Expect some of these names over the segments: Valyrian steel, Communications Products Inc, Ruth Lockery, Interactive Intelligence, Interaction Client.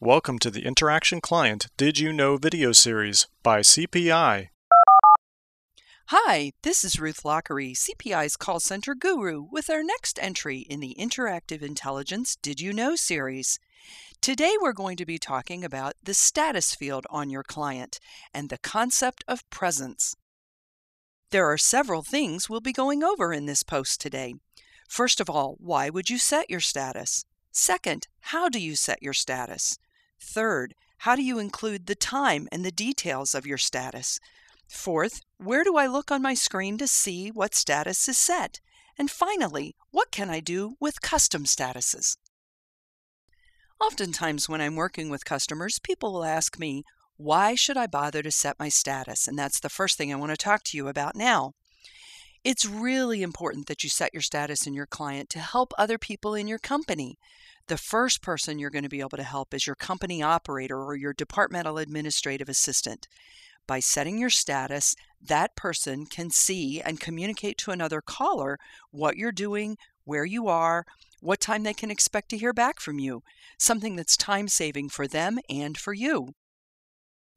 Welcome to the Interaction Client Did You Know video series by CPI. Hi, this is Ruth Lockery, CPI's call center guru, with our next entry in the Interactive Intelligence Did You Know series. Today we're going to be talking about the status field on your client and the concept of presence. There are several things we'll be going over in this post today. First of all, why would you set your status? Second, how do you set your status? Third, how do you include the time and the details of your status? Fourth, where do I look on my screen to see what status is set? And finally, what can I do with custom statuses? Oftentimes when I'm working with customers, people will ask me, why should I bother to set my status? And that's the first thing I want to talk to you about now. It's really important that you set your status in your client to help other people in your company. The first person you're going to be able to help is your company operator or your departmental administrative assistant. By setting your status, that person can see and communicate to another caller what you're doing, where you are, what time they can expect to hear back from you, something that's time-saving for them and for you.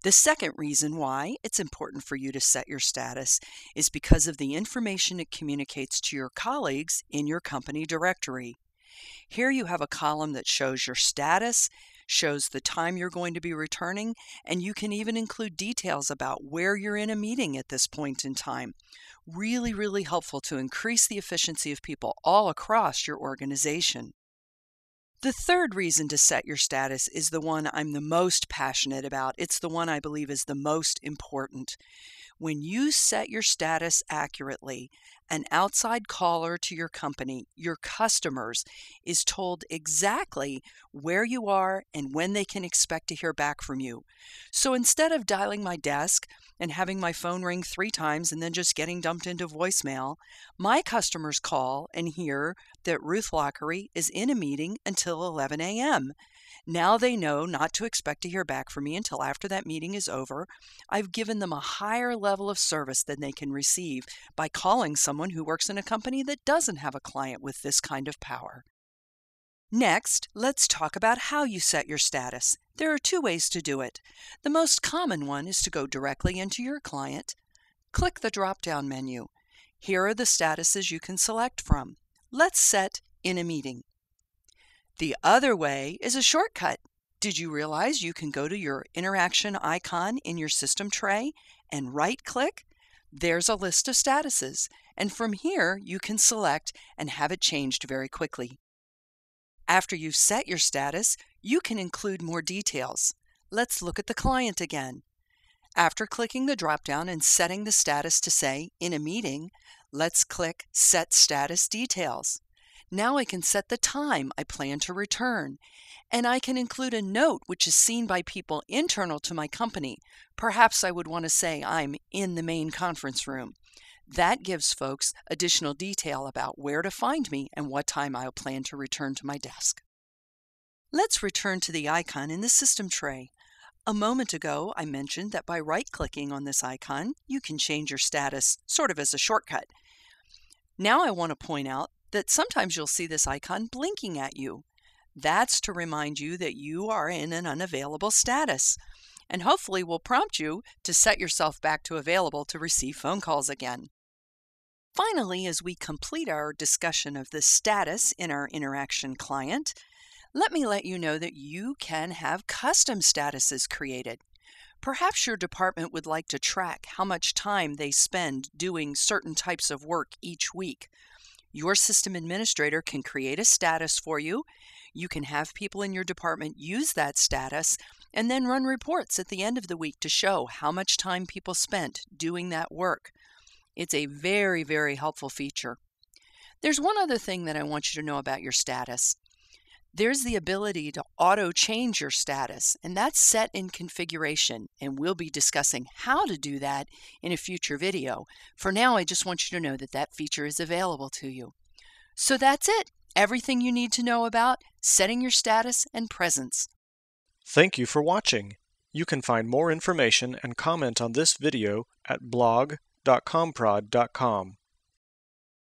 The second reason why it's important for you to set your status is because of the information it communicates to your colleagues in your company directory. Here you have a column that shows your status, shows the time you're going to be returning, and you can even include details about where you're in a meeting at this point in time. Really, really helpful to increase the efficiency of people all across your organization. The third reason to set your status is the one I'm the most passionate about. It's the one I believe is the most important. When you set your status accurately, an outside caller to your company, your customers, is told exactly where you are and when they can expect to hear back from you. So instead of dialing my desk and having my phone ring 3 times and then just getting dumped into voicemail, my customers call and hear that Ruth Lockery is in a meeting until 11 a.m. Now they know not to expect to hear back from me until after that meeting is over. I've given them a higher level of service than they can receive by calling someone who works in a company that doesn't have a client with this kind of power. Next, let's talk about how you set your status. There are 2 ways to do it. The most common one is to go directly into your client. Click the drop-down menu. Here are the statuses you can select from. Let's set in a meeting. The other way is a shortcut. Did you realize you can go to your interaction icon in your system tray and right-click? There's a list of statuses, and from here you can select and have it changed very quickly. After you've set your status, you can include more details. Let's look at the client again. After clicking the drop-down and setting the status to say, in a meeting, let's click Set Status Details. Now I can set the time I plan to return, and I can include a note which is seen by people internal to my company. Perhaps I would want to say I'm in the main conference room. That gives folks additional detail about where to find me and what time I'll plan to return to my desk. Let's return to the icon in the system tray. A moment ago, I mentioned that by right-clicking on this icon, you can change your status, sort of as a shortcut. Now I want to point out that sometimes you'll see this icon blinking at you. That's to remind you that you are in an unavailable status, and hopefully will prompt you to set yourself back to available to receive phone calls again. Finally, as we complete our discussion of the status in our interaction client, let me let you know that you can have custom statuses created. Perhaps your department would like to track how much time they spend doing certain types of work each week. Your system administrator can create a status for you. You can have people in your department use that status and then run reports at the end of the week to show how much time people spent doing that work. It's a very, very helpful feature. There's one other thing that I want you to know about your status. There's the ability to auto-change your status, and that's set in configuration, and we'll be discussing how to do that in a future video. For now, I just want you to know that that feature is available to you. So that's it. Everything you need to know about setting your status and presence. Thank you for watching. You can find more information and comment on this video at blog.comprod.com.